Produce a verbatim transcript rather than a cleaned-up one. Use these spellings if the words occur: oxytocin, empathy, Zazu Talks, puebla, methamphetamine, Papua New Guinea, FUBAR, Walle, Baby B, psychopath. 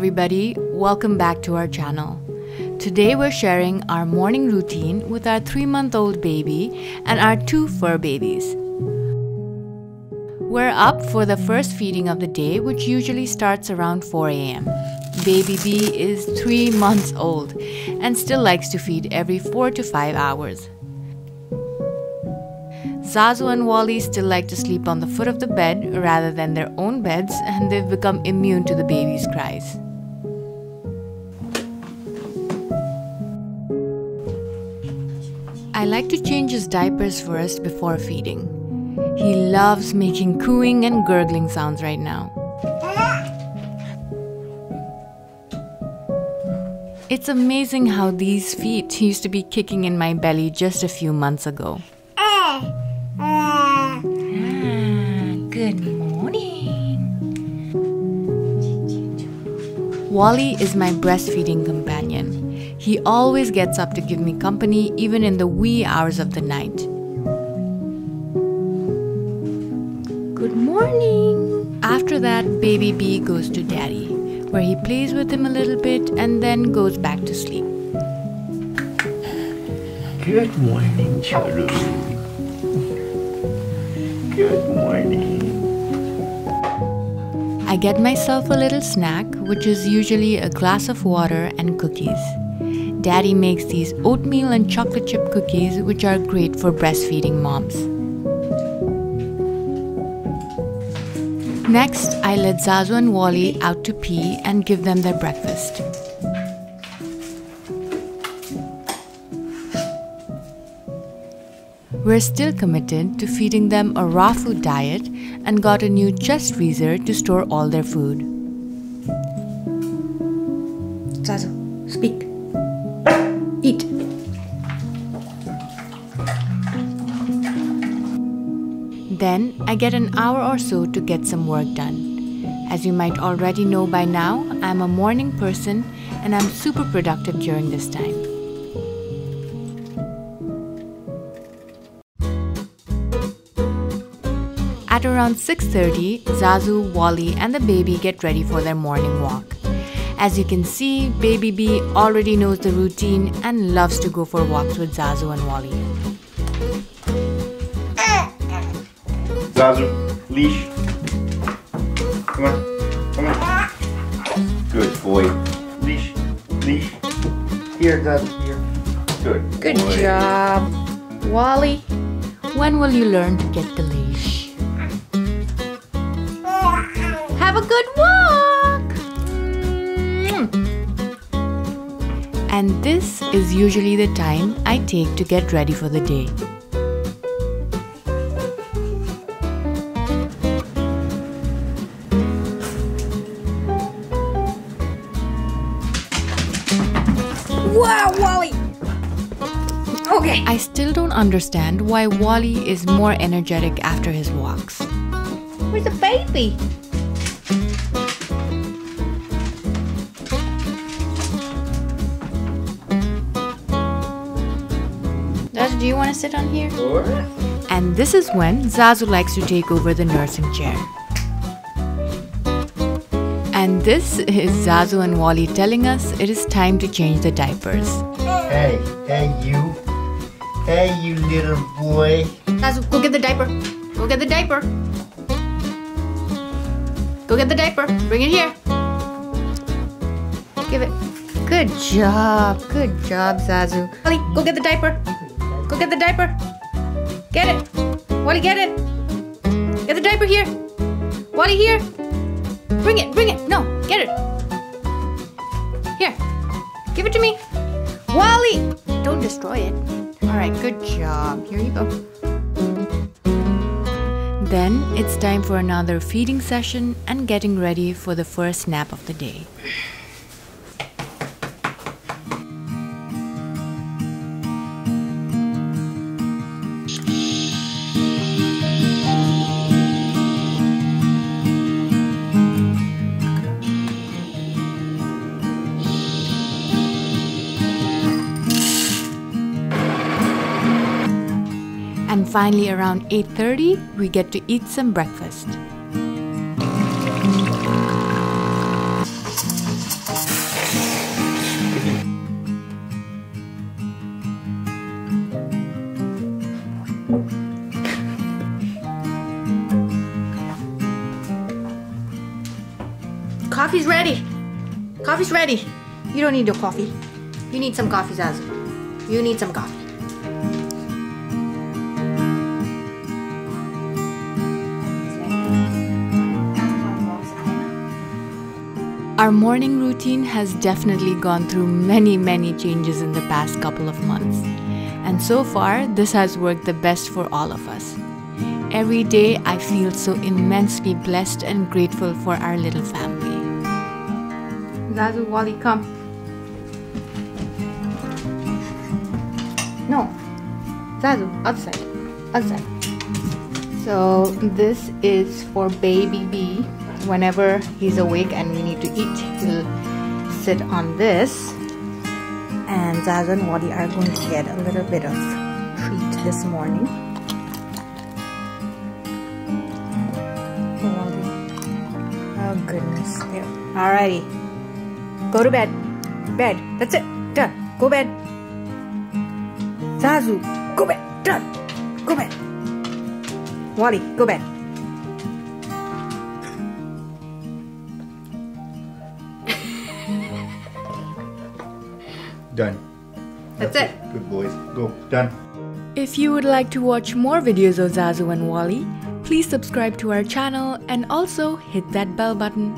everybody, welcome back to our channel. Today we're sharing our morning routine with our three month old baby and our two fur babies. We're up for the first feeding of the day, which usually starts around four A M Baby B is three months old and still likes to feed every four to five hours. Zazu and Wally still like to sleep on the foot of the bed rather than their own beds, and they've become immune to the baby's cries. I like to change his diapers first before feeding. He loves making cooing and gurgling sounds right now. It's amazing how these feet used to be kicking in my belly just a few months ago. Ah, good morning. Wally is my breastfeeding companion. He always gets up to give me company even in the wee hours of the night. Good morning. After that, Baby B goes to Daddy, where he plays with him a little bit and then goes back to sleep. Good morning, children. Good morning. I get myself a little snack, which is usually a glass of water and cookies. Daddy makes these oatmeal and chocolate chip cookies, which are great for breastfeeding moms. Next, I let Zazu and Wally out to pee and give them their breakfast. We're still committed to feeding them a raw food diet and got a new chest freezer to store all their food. Zazu, speak. Eat. Then I get an hour or so to get some work done. As you might already know by now, I'm a morning person and I'm super productive during this time. At around six thirty, Zazu, Wally and the baby get ready for their morning walk. As you can see, Baby B already knows the routine and loves to go for walks with Zazu and Wally. Zazu, leash. Come on, come on. Good boy. Leash, leash. Here, Zazu, here. Good. Good boy. Job. Wally, when will you learn to get the leash? Have a good walk! Mm. And this is usually the time I take to get ready for the day. Wow, Wally! Okay. I still don't understand why Wally is more energetic after his walks. Where's the baby? Zazu, do you want to sit on here? Sure. And this is when Zazu likes to take over the nursing chair. And this is Zazu and Wally telling us it is time to change the diapers. Hey, hey you. Hey you little boy. Zazu, go get the diaper. Go get the diaper. Go get the diaper. Bring it here. Give it. Good job. Good job, Zazu. Wally, go get the diaper. Go get the diaper. Get it. Wally, get it. Get the diaper here. Wally, here. Bring it, bring it. No, get it. Here. Give it to me. Wally! Don't destroy it. Alright, good job. Here you go. Then it's time for another feeding session and getting ready for the first nap of the day. And finally, around eight thirty, we get to eat some breakfast. Coffee's ready. Coffee's ready. You don't need no coffee. You need some coffee, Zazu. You need some coffee. Our morning routine has definitely gone through many, many changes in the past couple of months. And so far, this has worked the best for all of us. Every day, I feel so immensely blessed and grateful for our little family. Zazu, Wally, come. No, Zazu, outside, outside. So this is for Baby B. Whenever he's awake and we need to eat, he'll sit on this, and Zazu and Wally are going to get a little bit of treat this morning. Oh goodness. There. Alrighty. Go to bed. Bed. That's it. Done. Go bed. Zazu. Go bed. Done. Go bed. Wally. Go bed. Done. That's, That's it. it. Good boys. Go. Done. If you would like to watch more videos of Zazu and Wally, please subscribe to our channel and also hit that bell button.